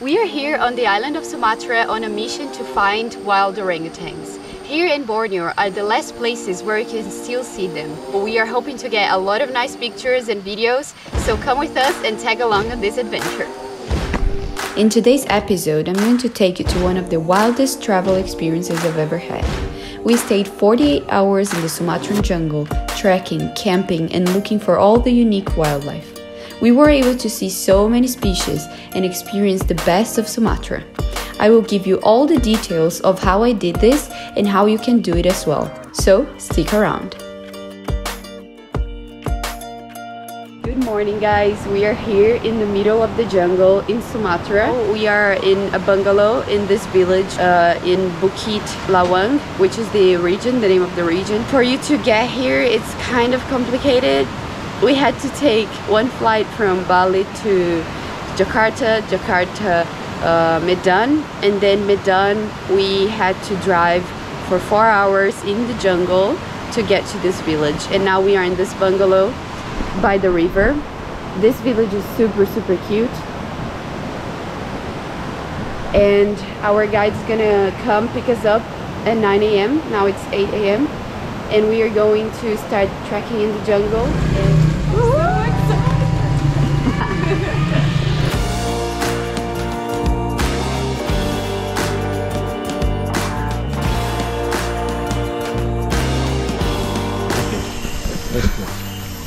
We are here on the island of Sumatra on a mission to find wild orangutans. Here in Borneo are the last places where you can still see them. But we are hoping to get a lot of nice pictures and videos, so come with us and tag along on this adventure. In today's episode, I'm going to take you to one of the wildest travel experiences I've ever had. We stayed 48 hours in the Sumatran jungle, trekking, camping, and looking for all the unique wildlife. We were able to see so many species and experience the best of Sumatra. I will give you all the details of how I did this and how you can do it as well, so stick around. Good morning, guys. We are here in the middle of the jungle in Sumatra. We are in a bungalow in this village in Bukit Lawang, which is the region, the name of the region. For you to get here, it's kind of complicated. We had to take one flight from Bali to Jakarta, Medan, and then Medan we had to drive for 4 hours in the jungle to get to this village. And now we are in this bungalow by the river. This village is super cute, and our guide's gonna come pick us up at 9 a.m. Now it's 8 a.m. and we are going to start trekking in the jungle.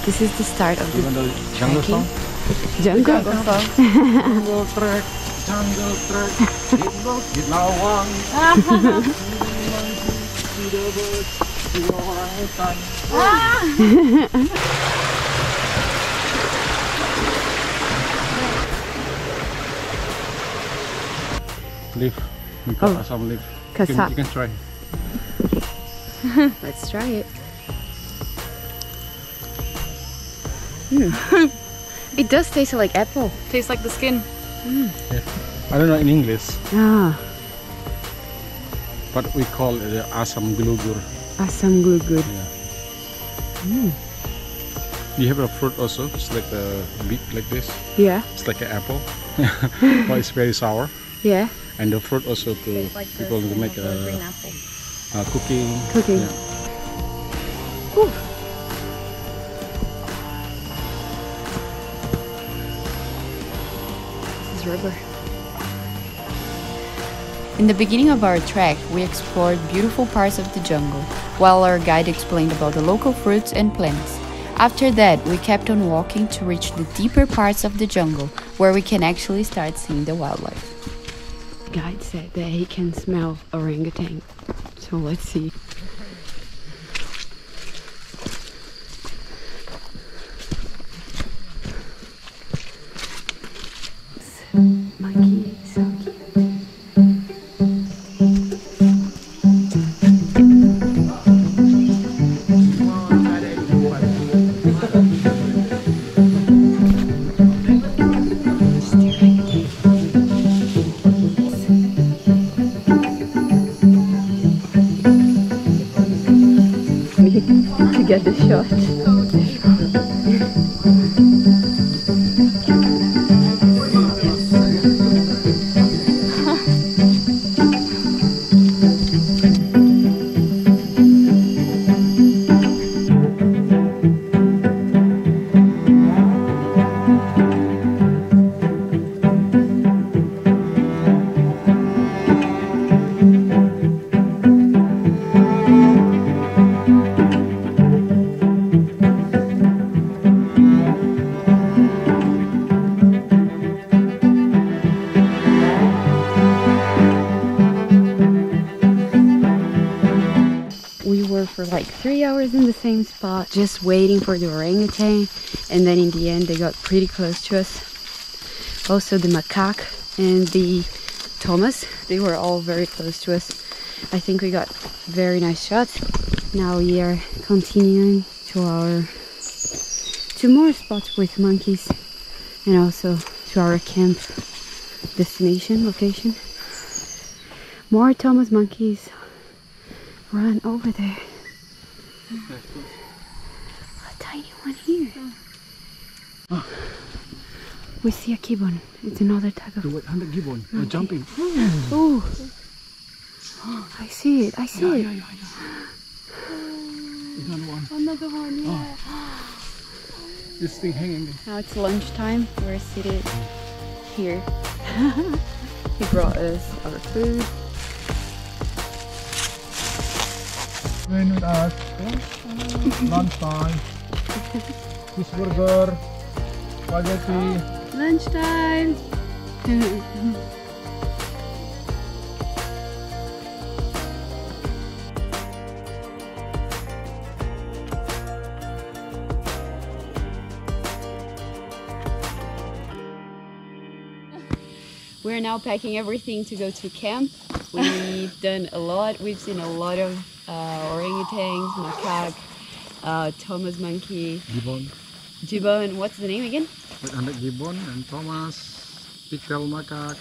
This is the start of the jungle song. Jungle song. Jungle trek, jungle trek. Bukit Lawang. Leaf. We got some leaf. You can try. Let's try it. It does taste like apple. Tastes like the skin. Yeah. I don't know in English. Ah. But we call it asam glugur. Asam glugur. Yeah. You have a fruit also. It's like a beet, like this. Yeah. It's like an apple, but it's very sour. Yeah. And the fruit also to like people to make a cooking. Cooking. Yeah. Ooh. River. In the beginning of our trek, we explored beautiful parts of the jungle, while our guide explained about the local fruits and plants. After that, we kept on walking to reach the deeper parts of the jungle, where we can actually start seeing the wildlife. Guide said that he can smell orangutan, so let's see. To get the shot. For like 3 hours in the same spot, just waiting for the orangutan, and then in the end they got pretty close to us. Also the macaque and the Thomas, they were all very close to us. I think we got very nice shots. Now we are continuing to more spots with monkeys, and also to our camp destination location. More Thomas monkeys run over there. A tiny one here. Oh. We see a gibbon. It's another type of... The gibbon. They're jumping. Oh. I see it. I see it. Yeah. Another one. Another one, yeah. Oh. This thing hanging there. Now it's lunchtime. We're seated here. He brought us our food. Going with us. Lunchtime. This burger. Spaghetti. Lunchtime. We're now packing everything to go to camp. We've done a lot. We've seen a lot of orangutans, macaque, Thomas monkey, gibbon. Gibbon, what's the name again? Gibbon and Thomas, pickerel macaque,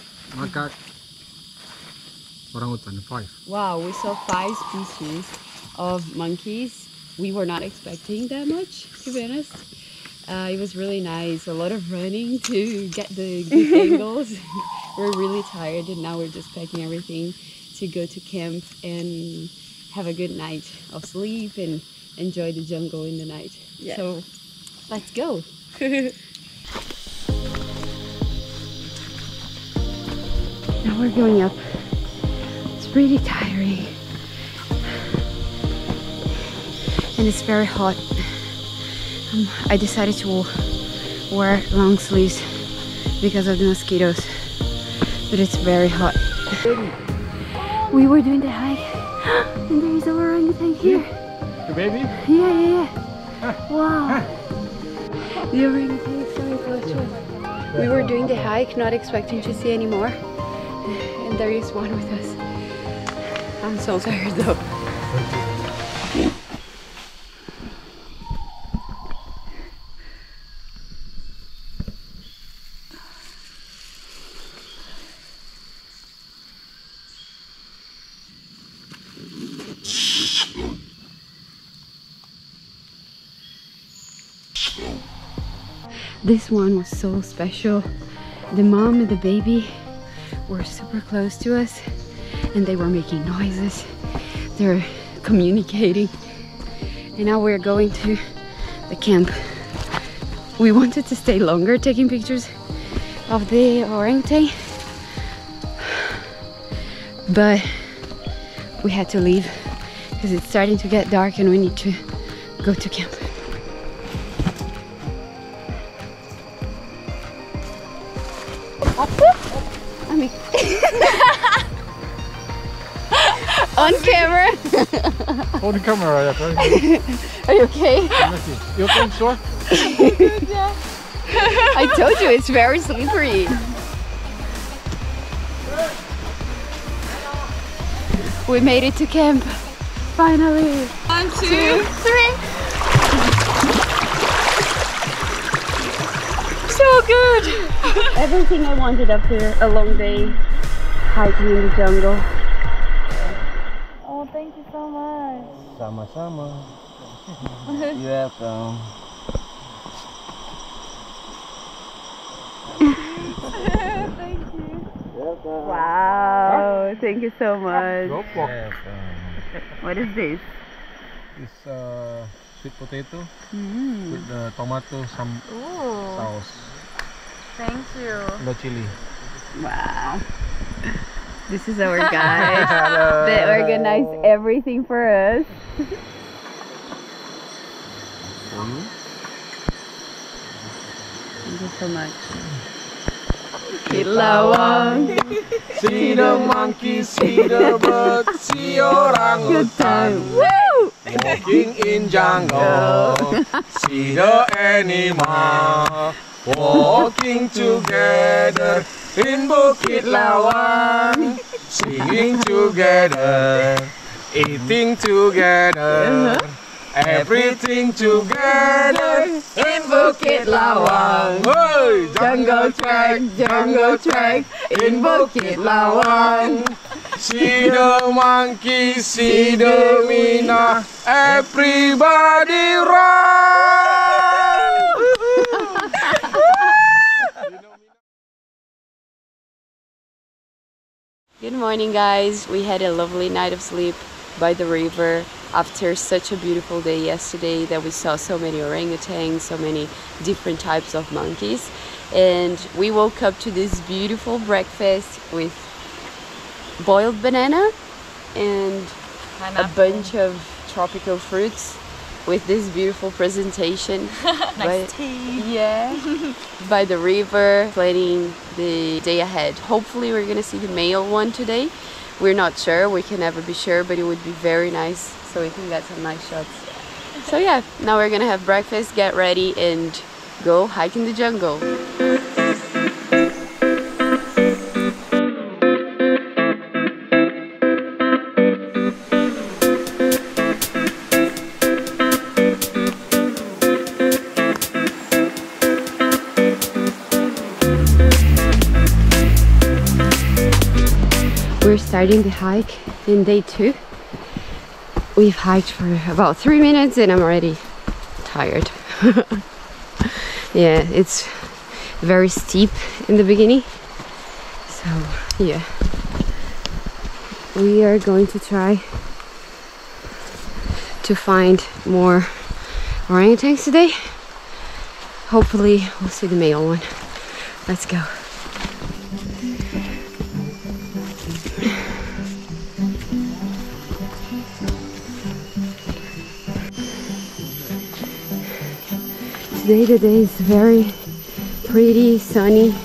orangutan, 5. Wow, we saw 5 species of monkeys. We were not expecting that much, to be honest. It was really nice, a lot of running to get the good angles. We're really tired and now we're just packing everything to go to camp and have a good night of sleep and enjoy the jungle in the night. Yeah. So let's go. Now we're going up. It's pretty tiring and it's very hot. I decided to wear long sleeves because of the mosquitoes, but it's very hot. We were doing the hike and there is an orangutan here. The baby? Yeah, yeah. Wow. The orangutan is coming closer. We were doing the hike, not expecting to see any more, and there is one with us. I'm so tired though. This one was so special. The mom and the baby were super close to us and they were making noises. They're communicating. And now we're going to the camp. We wanted to stay longer taking pictures of the orangutan, but we had to leave because it's starting to get dark and we need to go to camp. On camera. On camera, yeah. Are you okay? You okay, sore? I told you it's very slippery. We made it to camp. Finally. 1, 2, 3. So good. Everything I wanted after a long day hiking in the jungle. Thank you so much. Sama-sama. You have Thank you. Welcome. Wow. Huh? Thank you so much. What is this? It's sweet potato with the tomato sauce. Thank you. No chili. Wow. This is our guys that organized everything for us. Thank you so much. Bukit Lawang. See the monkey, see the bird, see orangutan. Woo! Walking in jungle. See the animal. Walking together in Bukit Lawang, singing together, eating together, everything together in Bukit Lawang. Hey! Jungle trek in Bukit Lawang. See the monkey, see the mina, everybody run! You know Good morning, guys. We had a lovely night of sleep by the river after such a beautiful day yesterday that we saw so many orangutans, so many different types of monkeys, and we woke up to this beautiful breakfast with boiled banana and pineapple, a bunch of tropical fruits with this beautiful presentation. Nice tea. Yeah. By the river, planning the day ahead. Hopefully we're gonna see the male one today. We're not sure, we can never be sure, but it would be very nice, so we can get some nice shots. So yeah, now we're gonna have breakfast, get ready and go hike in the jungle. We're starting the hike in day two. We've hiked for about 3 minutes and I'm already tired. Yeah, it's very steep in the beginning. So yeah, we are going to try to find more orangutans today. Hopefully we'll see the male one. Let's go. Today the day is very pretty, sunny.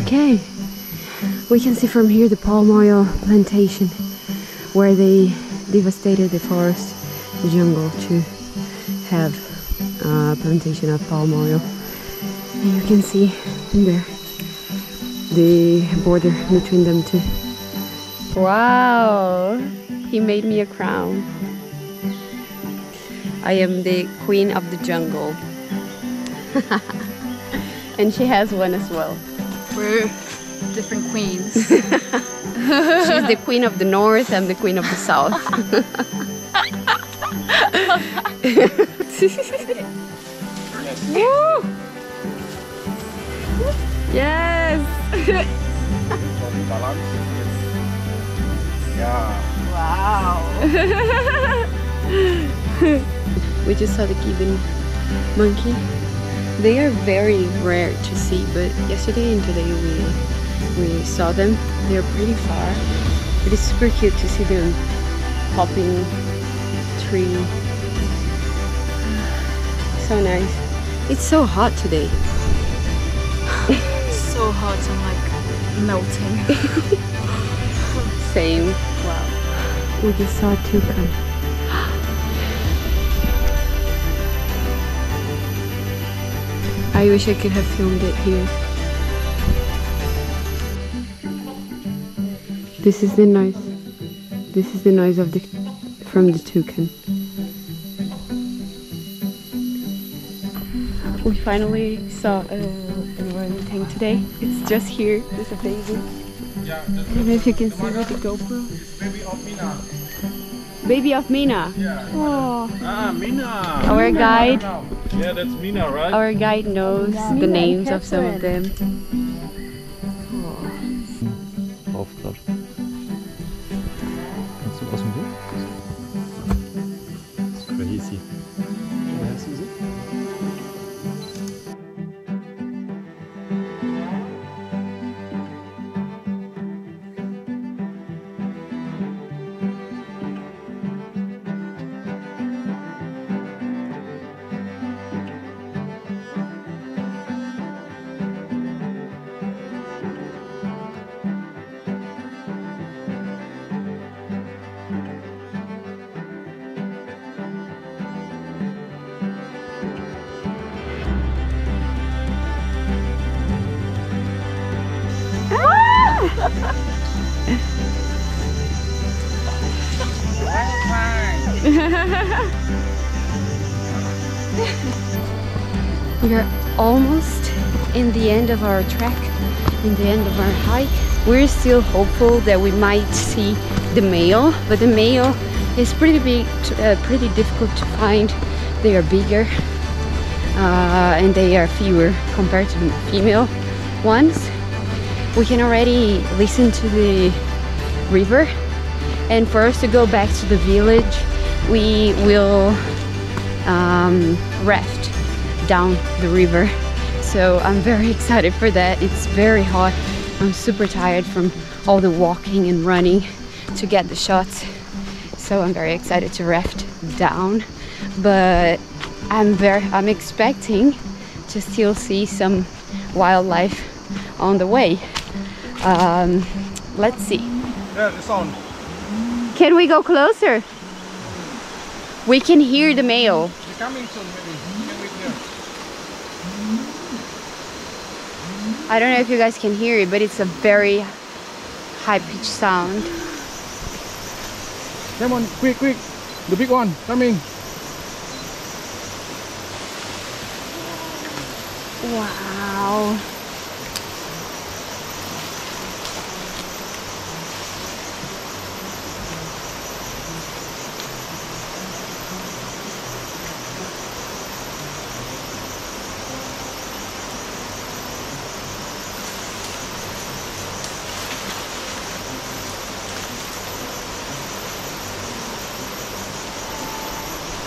Okay, we can see from here the palm oil plantation where they devastated the forest, the jungle, to have a plantation of palm oil. And you can see in there the border between them two. Wow, he made me a crown. I am the queen of the jungle. And she has one as well. We're different queens. She's the queen of the north and the queen of the south. Yes! Wow! We just saw the gibbon monkey. They are very rare to see, but yesterday and today we saw them. They're pretty far, but it's super cute to see them hopping tree. So nice. It's so hot today. It's so hot, I'm like melting. Same. Wow. We just saw two come. I wish I could have filmed it here. This is the noise. This is the noise of from the toucan. We finally saw an orangutan today. It's just here. There's a baby. I don't know if you can see with the GoPro. It's baby of Mina. Baby of Mina. Yeah. Oh. Ah, Mina. Our guide. Yeah, that's Mina, right? Our guide knows the names of some of them. Oh. Aufklappt. Kannst du aus dem Weg? It's crazy. We are almost in the end of our trek, in the end of our hike. We're still hopeful that we might see the male, but the male is pretty big, pretty difficult to find. They are bigger and they are fewer compared to the female ones. we can already listen to the river, and for us to go back to the village we will raft down the river. So I'm very excited for that. It's very hot. I'm super tired from all the walking and running to get the shots, so I'm very excited to raft down, but I'm expecting to still see some wildlife on the way. Let's see. Yeah, it's on. Can we go closer? We can hear the male. They're coming soon, maybe. Can we hear? I don't know if you guys can hear it, but it's a very high-pitched sound. Come on, quick, quick! The big one coming. Wow.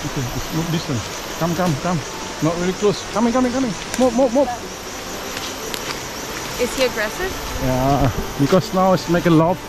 Okay, it's not distant. Come, come, come. Not really close. Coming, coming, coming. Move, move, move. Is he aggressive? Yeah, because now it's making love.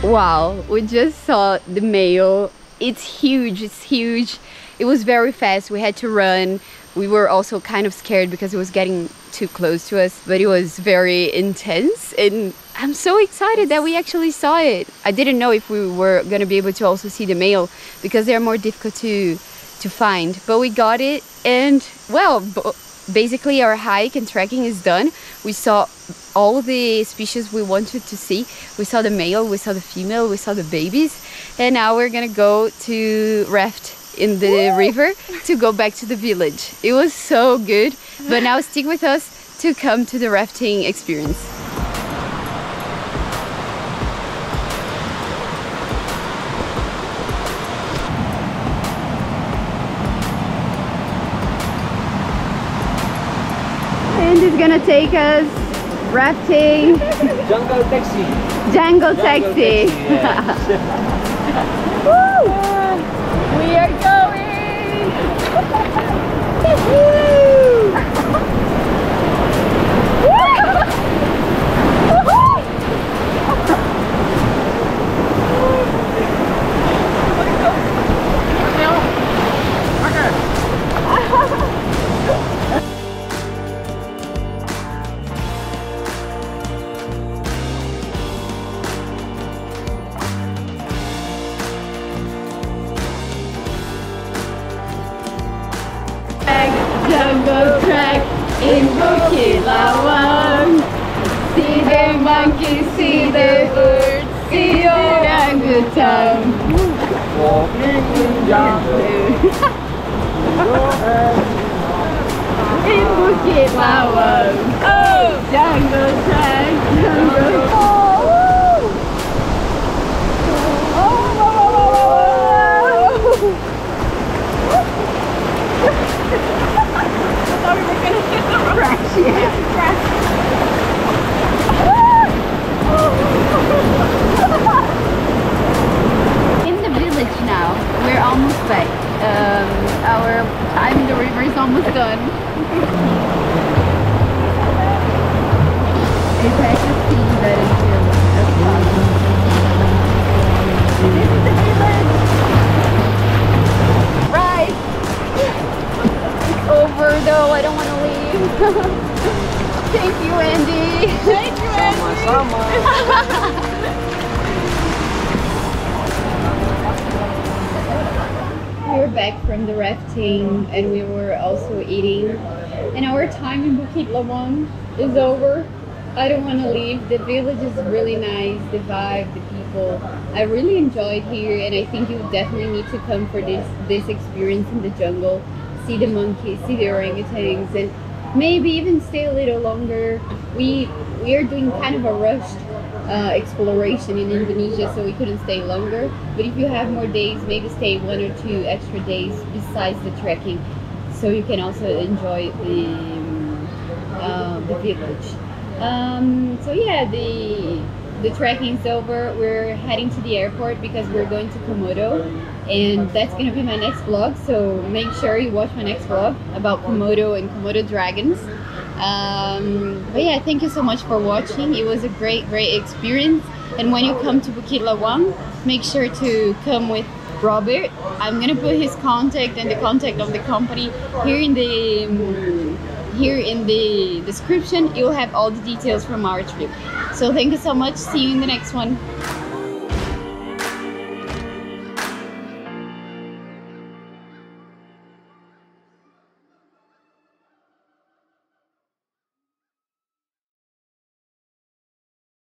Wow, we just saw the male. It's huge, it's huge. It was very fast, we had to run. We were also kind of scared because it was getting too close to us, but it was very intense, and I'm so excited that we actually saw it. I didn't know if we were gonna be able to also see the male because they're more difficult to find, but we got it. And well, basically our hike and trekking is done. We saw all the species we wanted to see. We saw the male, we saw the female, we saw the babies, and now we're gonna go to raft in the river to go back to the village. It was so good, but now stick with us to come to the rafting experience. Is gonna take us rafting. Jungle taxi. Jungle taxi. Yes. Woo! We are going. Jungle trek in Bukit Lawang. See the monkeys, see the birds, see orangutan. Walking in jungle in Bukit Lawang. Oh, jungle trek, jungle. I thought we were going to get the crash. Yeah. Crash. specialty dari Thailand. Right! It's over though, I don't want to leave. Thank you, Andy. Thank you, Andy. Sama-sama. We were back from the rafting and we were also eating, and our time in Bukit Lawang is over. I don't want to leave. The village is really nice, the vibe, the people. I really enjoyed here, and I think you definitely need to come for this experience in the jungle. See the monkeys, see the orangutans, and maybe even stay a little longer. We are doing kind of a rushed exploration in Indonesia, so we couldn't stay longer, but if you have more days, maybe stay 1 or 2 extra days besides the trekking, so you can also enjoy the village. So yeah, the trekking is over. We're heading to the airport because we're going to Komodo, and that's gonna be my next vlog, so make sure you watch my next vlog about Komodo and Komodo dragons. But yeah, thank you so much for watching. It was a great experience, and when you come to Bukit Lawang, make sure to come with Robert. I'm gonna put his contact and the contact of the company here in the description. You'll have all the details from our trip. So thank you so much, see you in the next one.